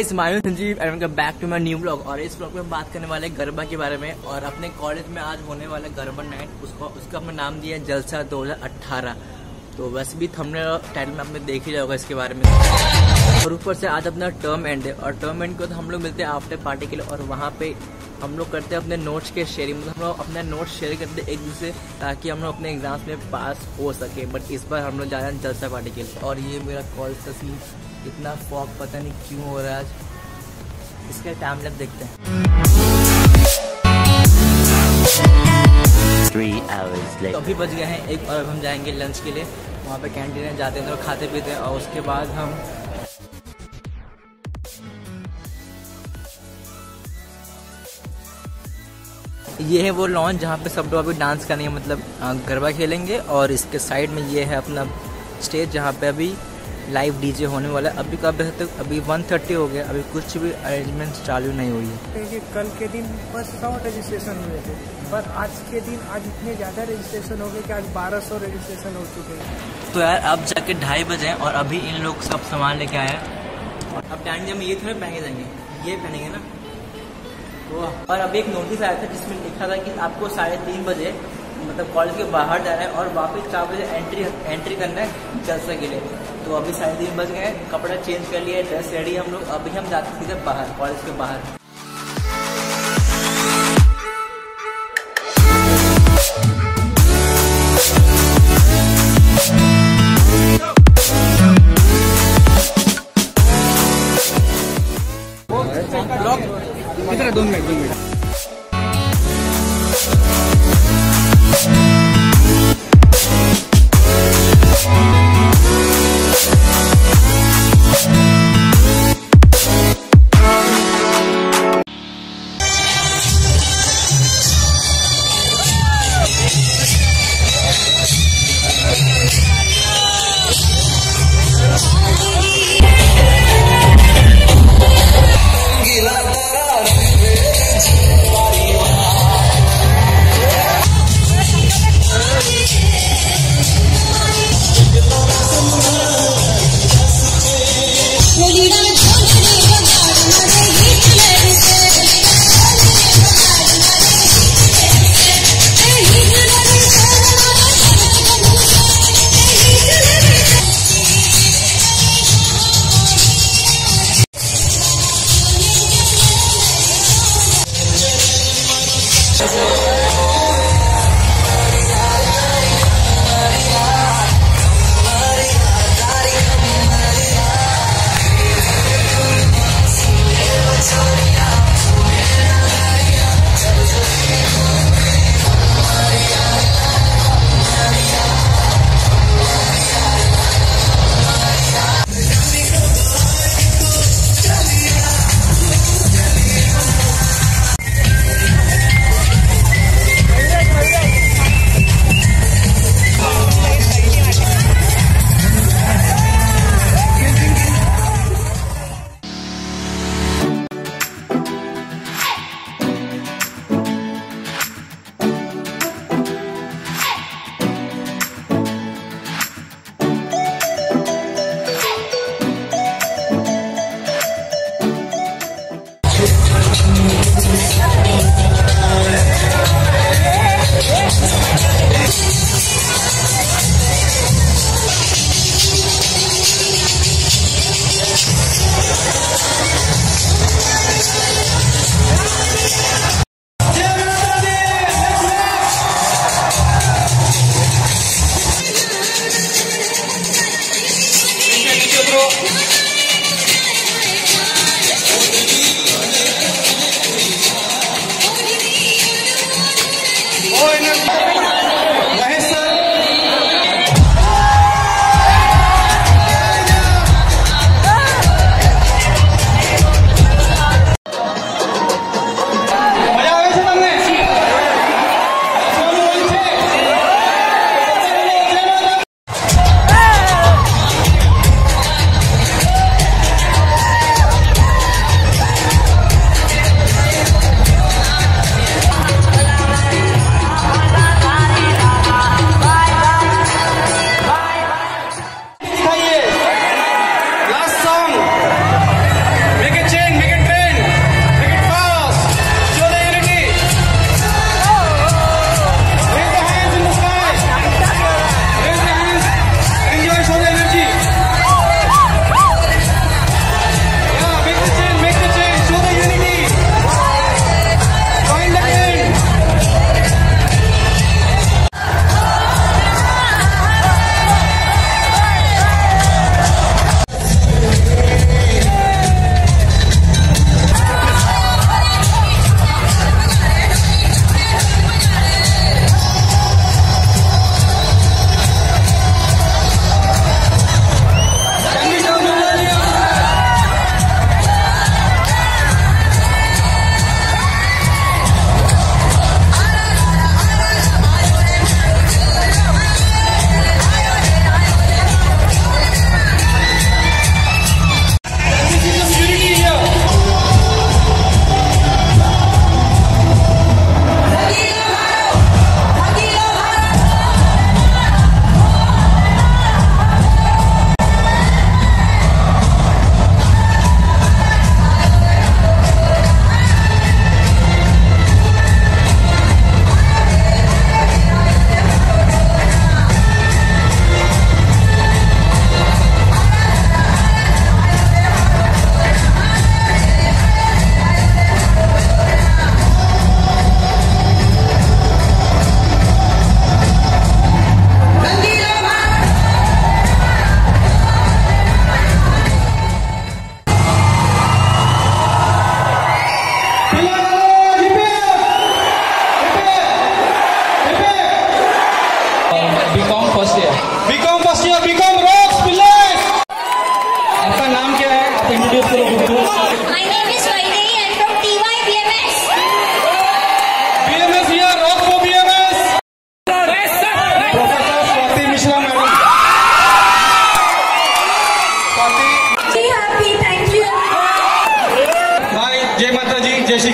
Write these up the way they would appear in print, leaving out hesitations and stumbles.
Guys, Michael Sanjeev and welcome back to my new blog. और इस blog में हम बात करने वाले गरबा के बारे में और अपने कॉलेज में आज होने वाला गरबा नाइट, उसका हमने नाम दिया है जलसा 2018। तो वैसे भी थंबनेल टाइटल में आपने देख ही जाओगे इसके बारे में। और ऊपर से आज अपना टर्म एंड है और टर्म एंड को तो हम लोग मिलते हैं आफ्टर पार्टी के लिए और वहाँ पे हम लोग करते हैं अपने नोट्स के शेयरिंग। मतलब हम लोग अपने नोट्स शेयर करते हैं एक दूसरे ताकि हम लोग अपने एग्जाम्स में पास हो सके। बट इस बार हम लोग जा रहे हैं जलसा पार्टी के लिए। और ये मेरा कॉलेज का सीन इतना फॉग पता नहीं क्यों हो रहा है आज, इसका टाइम लैप देखते हैं। 3 hours later. तो अभी बच गए हैं एक और हम जाएंगे लंच के लिए। वहाँ पे कैंटीन में जाते हैं तो खाते पीते हैं और उसके बाद हम ये है वो लॉन जहाँ पे सब लोग अभी डांस करने का मतलब गरबा खेलेंगे। और इसके साइड में ये है अपना स्टेज जहाँ पे अभी लाइव डीजे होने वाला है। अभी कब बजे तक? अभी 1:30 हो गया, अभी कुछ भी अरेंजमेंट चालू नहीं हुई है। कल के दिन बस 100 रजिस्ट्रेशन हुए थे, पर आज के दिन आज इतने ज़्यादा रजिस्ट्रेशन हो गए कि आज 1200 रजिस्ट्रेशन हो चुके हैं। तो यार अब जाके 2:30 बजे हैं और अभी इन लोग सब सामान लेके आए हैं। और अब टाइम हम ये थोड़े महंगे जाएंगे, ये पहनेंगे ना। और अभी एक नोटिस आया था जिसमें लिखा था कि आपको 3:30 बजे मतलब कॉलेज के बाहर जाना है और वापस 4 बजे एंट्री करना है जलसा के लिए। तो अभी 3:30 बज गए, कपड़ा चेंज कर लिया, ड्रेस रेडी हम लोग। अभी हम जाते सीधे बाहर कॉलेज के बाहर।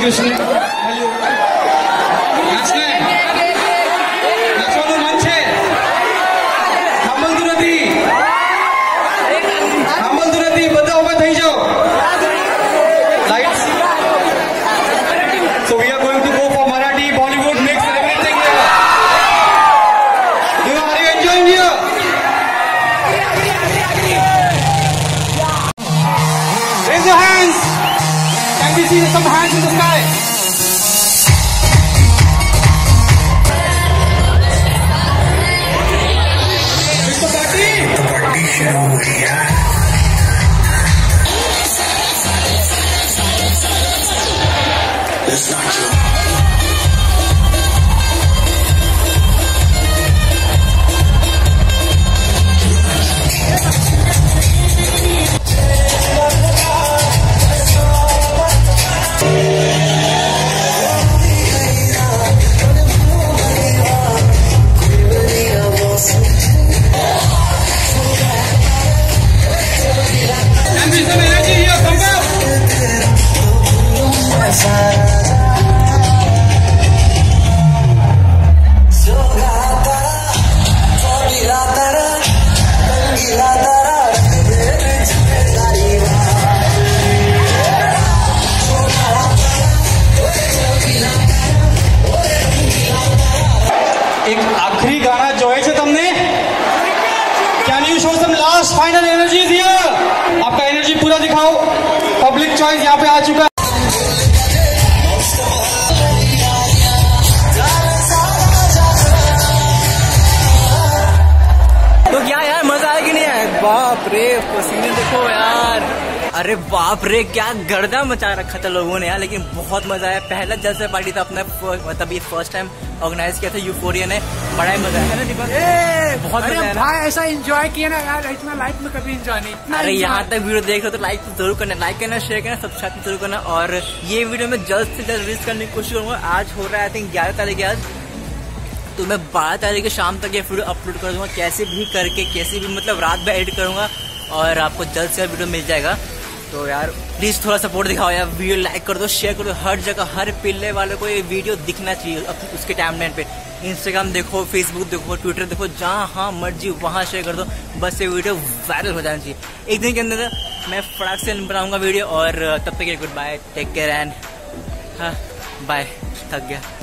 education. That's it. That's all you want to say. Kamal Durati. Kamal Durati, batao ba thai jao. Lights. So we are going to go for Marathi, Bollywood mix and everything. Do you are enjoying here? Raise your hands. Can we see some hands in the sky? It's not true. Final energy is here. आपका energy पूरा दिखाओ. Public choice यहाँ पे आ चुका है. तो क्या यार मजा आया कि नहीं आया? बाप रे पसीने देखो यार. अरे बाप रे क्या गर्दा मचा रखा था लोगों ने यार. लेकिन बहुत मजा आया. पहला जलसा पार्टी था अपना मतलब ये फर्स्ट टाइम ऑर्गेनाइज किया था यूफोरिया ने. बड़ा ही मजा आया ना. बहुत मजा आया. ऐसा एंजॉय किया ना यार इतना लाइफ में कभी एंजॉय नहीं. अरे यहाँ तक वीडियो देख रहे हो तो लाइक जरूर करना. लाइक करना शेयर करना सब्सक्राइब जरूर करना. और ये वीडियो मैं जल्द से जल्द रिलीज करने की कोशिश करूंगा. आज हो रहा है आई थिंक 11 तारीख. आज तो मैं 12 तारीख की शाम तक ये वीडियो अपलोड कर दूंगा. कैसे भी करके कैसे भी मतलब रात में एडिट करूंगा और आपको जल्द से जल्द वीडियो मिल जाएगा. तो यार प्लीज थोड़ा सपोर्ट दिखाओ यार. वीडियो लाइक कर दो शेयर कर दो. हर जगह हर पिल्ले वाले को ये वीडियो दिखना चाहिए उसके टाइमलाइन पे. इंस्टाग्राम देखो फेसबुक देखो ट्विटर देखो जहाँ मर्जी वहाँ शेयर कर दो. बस ये वीडियो वायरल हो जाना चाहिए. एक दिन के अंदर मैं फटाक से बनाऊंगा वीडियो. और तब तक good bye take care and हाँ बाय. थक गया.